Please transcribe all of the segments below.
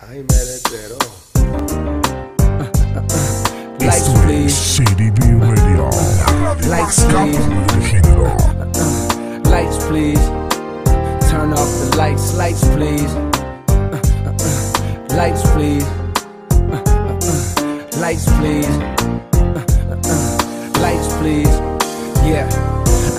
Ay, merecero. Likes, please. CDB Radio. Likes, please. Lights, please. Turn off the lights, lights, please. Lights, please. Lights, please. Lights, please. Yeah.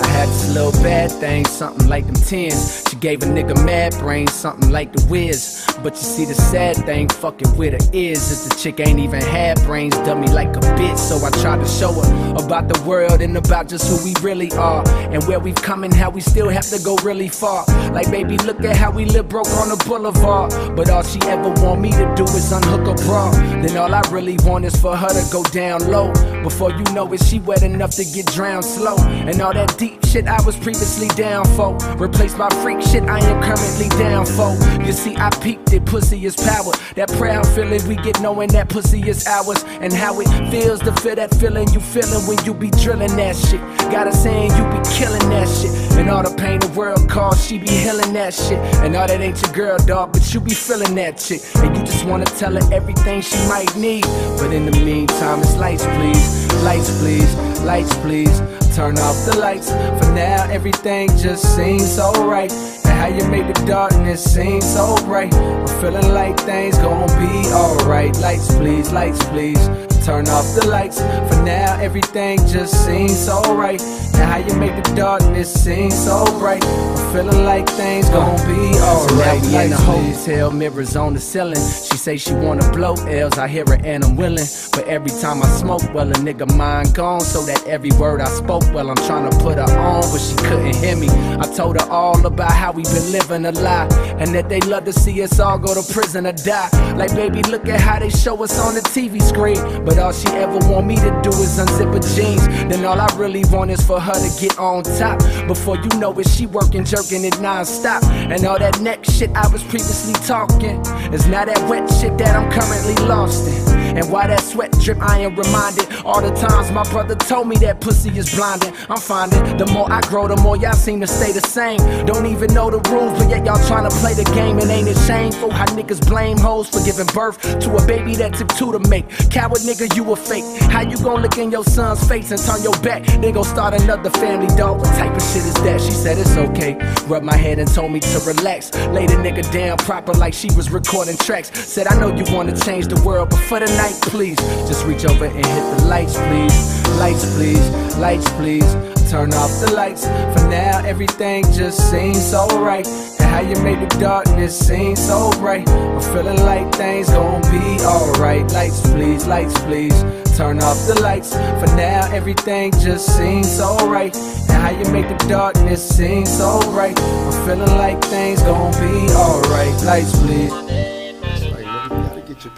I had this little bad thing, something like them tens. She gave a nigga mad brain, something like the whiz. But you see the sad thing, fucking with her is, is the chick ain't even had brains, dummy like a bitch. So I tried to show her about the world and about just who we really are, and where we've come and how we still have to go really far. Like baby, look at how we live broke on the boulevard. But all she ever want me to do is unhook her bra. Then all I really want is for her to go down low. Before you know it, she wet enough to get drowned slow. And all that deep shit I was previously down for, replaced by freak shit I am currently down for. You see, I peeped it, pussy is power. That proud feeling we get knowing that pussy is ours. And how it feels to feel that feeling you feeling when you be drilling that shit. Got her saying you be killing that shit. And all the pain the world caused, she be healing that shit. And all that ain't your girl, dog, but you be feeling that shit. And you just wanna tell her everything she might need. But in the meantime, it's lights, please. Lights, please. Lights, please. Turn off the lights. For now, everything just seems so right. And how you make the darkness seem so bright. I'm feeling like things gon' be alright. Lights, please. Lights, please. Turn off the lights. For now, everything just seems so right. And how you make the darkness seem so bright. I'm feeling like things gon' be alright. So now we in the hotel, mirrors on the ceiling. She say she wanna blow L's, I hear her and I'm willing. But every time I smoke, well a nigga mind gone. So that every word I spoke, well I'm tryna put her on, but she couldn't hear me. I told her all about how we been living a lie, and that they love to see us all go to prison or die. Like baby, look at how they show us on the TV screen. But all she ever want me to do is unzip her jeans. Then all I really want is for her to get on top. Before you know it, she working, jerking it non-stop. And all that neck shit I was previously talking is now that wet shit that I'm currently lost in. And why that sweat drip, I am reminded all the times my brother told me that pussy is blinding. I'm finding the more I grow, the more y'all seem to stay the same. Don't even know the rules, but yet y'all tryna play the game. And ain't it shameful how niggas blame hoes for giving birth to a baby that took two to make? Coward nigga, you a fake. How you gon' look in your son's face and turn your back? They gon' start another family, dog. What type of shit is that? She said it's okay. Rubbed my head and told me to relax. Laid a nigga down proper like she was recording tracks. Said I know you wanna change the world, but for the night, please, just reach over and hit the lights, please. Lights, please. Lights, please. Turn off the lights. For now, everything just seems so right. And how you make the darkness seem so bright. I'm feeling like things gon' be alright. Lights, please. Lights, please. Turn off the lights. For now, everything just seems so right. And how you make the darkness seem so bright. I'm feeling like things gon' be alright. Lights, please.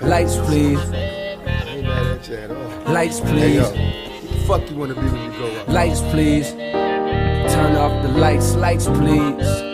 Lights, please. Lights, please. Fuck you wanna be when you grow up. Lights, please. Turn off the lights, please.